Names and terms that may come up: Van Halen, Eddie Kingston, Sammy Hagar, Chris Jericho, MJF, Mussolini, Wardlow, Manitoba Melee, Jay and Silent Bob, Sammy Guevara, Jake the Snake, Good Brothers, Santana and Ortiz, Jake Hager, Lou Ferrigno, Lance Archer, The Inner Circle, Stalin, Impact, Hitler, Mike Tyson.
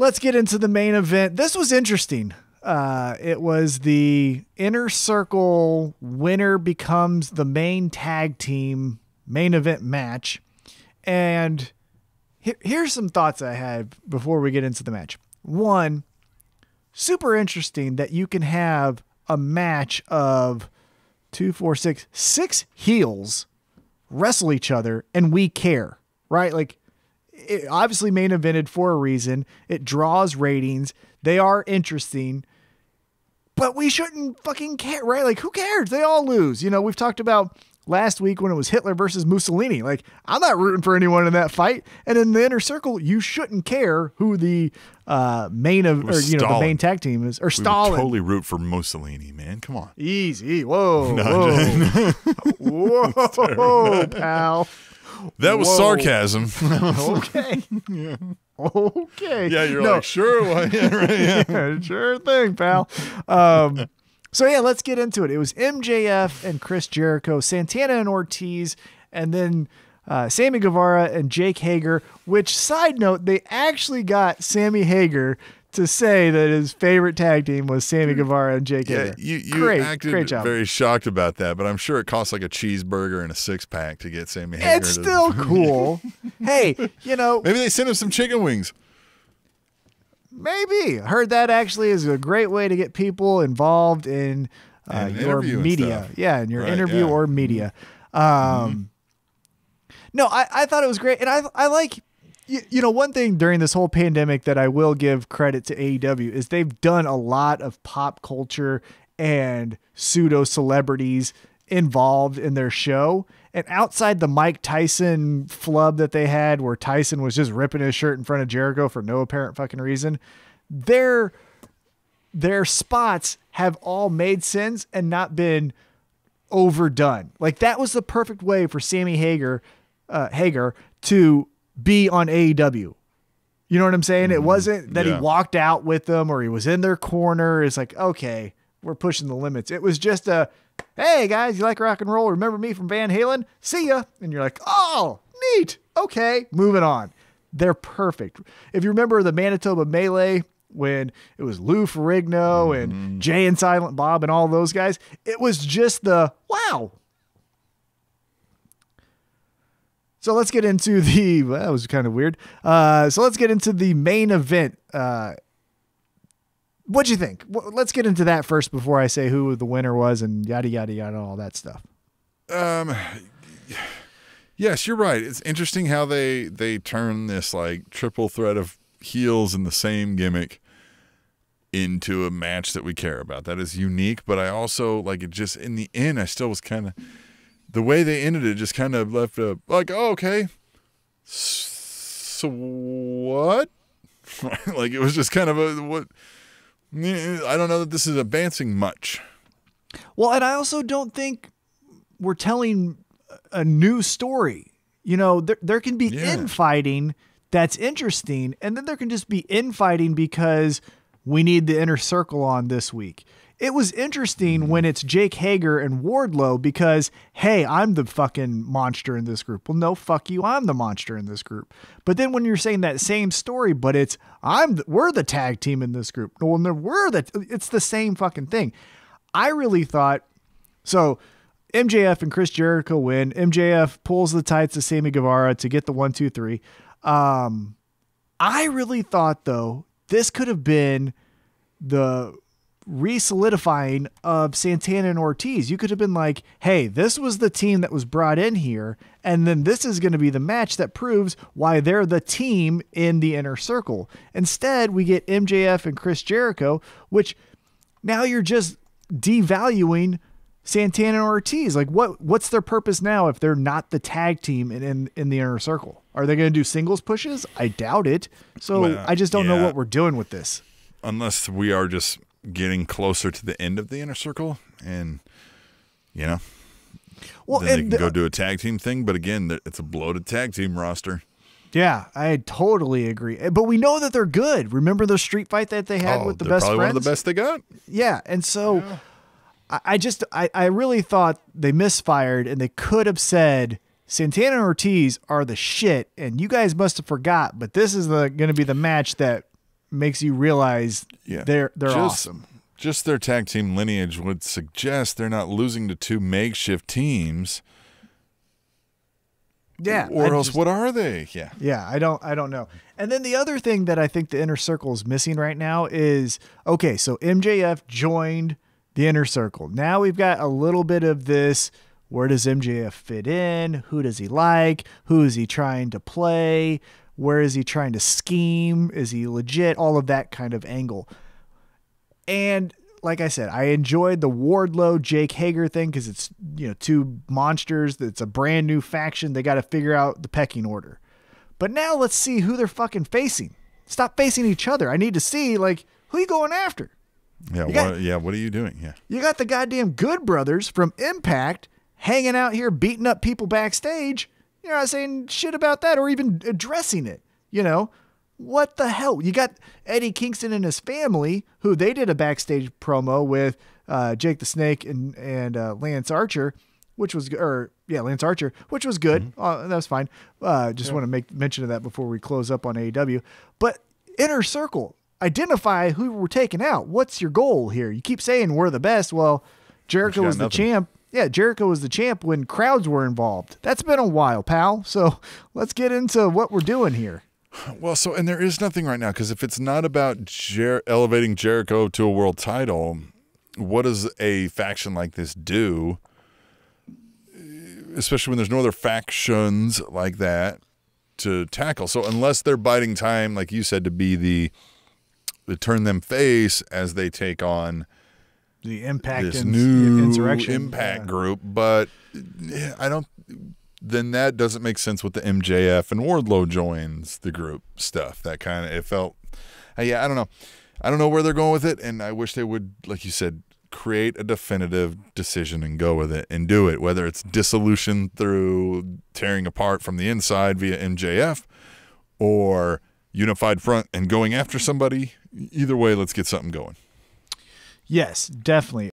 Let's get into the main event. This was interesting. It was the Inner Circle winner becomes the main tag team main event match. And here's some thoughts I had before we get into the match. One, super interesting that you can have a match of 6 heels wrestle each other and we care, right? Like, it obviously main evented for a reason. It draws ratings. They are interesting, but we shouldn't fucking care, right? Like, who cares? They all lose. You know, we've talked about last week when it was Hitler versus Mussolini. Like, I'm not rooting for anyone in that fight. And in the Inner Circle, you shouldn't care who the the main tag team is, or we Stalin. Totally root for Mussolini, man. Come on, easy. Whoa, no, whoa, whoa, pal. That was sarcasm. Okay. Yeah. Okay. Yeah, you're like, sure. Well, yeah, right, yeah. Yeah, sure thing, pal. So, yeah, let's get into it. It was MJF and Chris Jericho, Santana and Ortiz, and then Sammy Guevara and Jake Hager, which, side note, they actually got Sammy Hagar to say that his favorite tag team was Sammy Guevara and Jake Hager. You acted very shocked about that, but I'm sure it costs like a cheeseburger and a six-pack to get Sammy Hagar. It's still cool. Hey, you know. Maybe they sent him some chicken wings. Maybe. I heard that actually is a great way to get people involved in your media. Yeah, in your interview or media. No, I thought it was great. And I like... You know, one thing during this whole pandemic that I will give credit to AEW is they've done a lot of pop culture and pseudo celebrities involved in their show. And outside the Mike Tyson flub that they had where Tyson was just ripping his shirt in front of Jericho for no apparent fucking reason, their spots have all made sense and not been overdone. Like, that was the perfect way for Sammy Hagar to be on AEW. You know what I'm saying? It wasn't that he walked out with them or he was in their corner. It's like, okay, we're pushing the limits. It was just a, hey guys, you like rock and roll? Remember me from Van Halen? See ya. And you're like, oh, neat. Okay, moving on. They're perfect. If you remember the Manitoba Melee, when it was Lou Ferrigno and Jay and Silent Bob and all those guys, it was just the, wow. So let's get into the, well, that was kind of weird. So let's get into the main event. What'd you think? Let's get into that first before I say who the winner was and yada, yada, yada, all that stuff. Yes, you're right. It's interesting how they turn this like triple threat of heels in the same gimmick into a match that we care about. That is unique, but I also like it just in the end, I still was kind of, the way they ended it just kind of left a, like, oh, okay, so what? Like, it was just kind of a, what? I don't know that this is advancing much. Well, and I also don't think we're telling a new story. You know, there can be infighting that's interesting, and then there can just be infighting because we need the Inner Circle on this week. It was interesting when it's Jake Hager and Wardlow because, hey, I'm the fucking monster in this group. Well, no, fuck you. I'm the monster in this group. But then when you're saying that same story, but it's, we're the tag team in this group. Well, no, it's the same fucking thing. I really thought, so MJF and Chris Jericho win. MJF pulls the tights to Sammy Guevara to get the 1, 2, 3. I really thought, though, this could have been the re-solidifying of Santana and Ortiz. You could have been like, hey, this was the team that was brought in here, and then this is going to be the match that proves why they're the team in the Inner Circle. Instead, we get MJF and Chris Jericho, which now you're just devaluing Santana and Ortiz. Like, what's their purpose now if they're not the tag team in the Inner Circle? Are they going to do singles pushes? I doubt it. So I just don't know what we're doing with this. Unless we are just getting closer to the end of the Inner Circle, and you know, well, then they can go do a tag team thing. But again, it's a bloated tag team roster. Yeah, I totally agree. But we know that they're good. Remember the street fight that they had with the Best Friends? Probably one of the best they got. Yeah, and so I really thought they misfired, and they could have said, Santana and Ortiz are the shit, and you guys must have forgot, but this is going to be the match that makes you realize they're awesome. Just their tag team lineage would suggest they're not losing to two makeshift teams. Yeah. Or else what are they? Yeah. Yeah, I don't know. And then the other thing that I think the Inner Circle is missing right now is, okay, so MJF joined the Inner Circle. Now we've got a little bit of this, where does MJF fit in? Who does he like? Who is he trying to play? Where is he trying to scheme? Is he legit? All of that kind of angle. And like I said, I enjoyed the Wardlow Jake Hager thing because it's, you know, two monsters. It's a brand new faction. They got to figure out the pecking order. But now let's see who they're fucking facing. Stop facing each other. I need to see, like, who are you going after? Yeah, what are you doing? Yeah, you got the goddamn Good Brothers from Impact hanging out here beating up people backstage. You're not saying shit about that or even addressing it. You know, what the hell? You got Eddie Kingston and his family, who they did a backstage promo with Jake the Snake and Lance Archer, which was Lance Archer, which was good. Mm-hmm. That was fine. Just want to make mention of that before we close up on AEW. But Inner Circle, identify who we're taking out. What's your goal here? You keep saying we're the best. Well, Jericho was the champ. Yeah, Jericho was the champ when crowds were involved. That's been a while, pal. So let's get into what we're doing here. Well, so, and there is nothing right now, because if it's not about elevating Jericho to a world title, what does a faction like this do? Especially when there's no other factions like that to tackle. So unless they're biding time, like you said, to be the turn them face as they take on the Impact, this new insurrection Impact group, but then that doesn't make sense with the MJF and Wardlow joins the group stuff. That kind of, it felt, I don't know. I don't know where they're going with it, and I wish they would, like you said, create a definitive decision and go with it and do it, whether it's dissolution through tearing apart from the inside via MJF or unified front and going after somebody. Either way, let's get something going. Yes, definitely.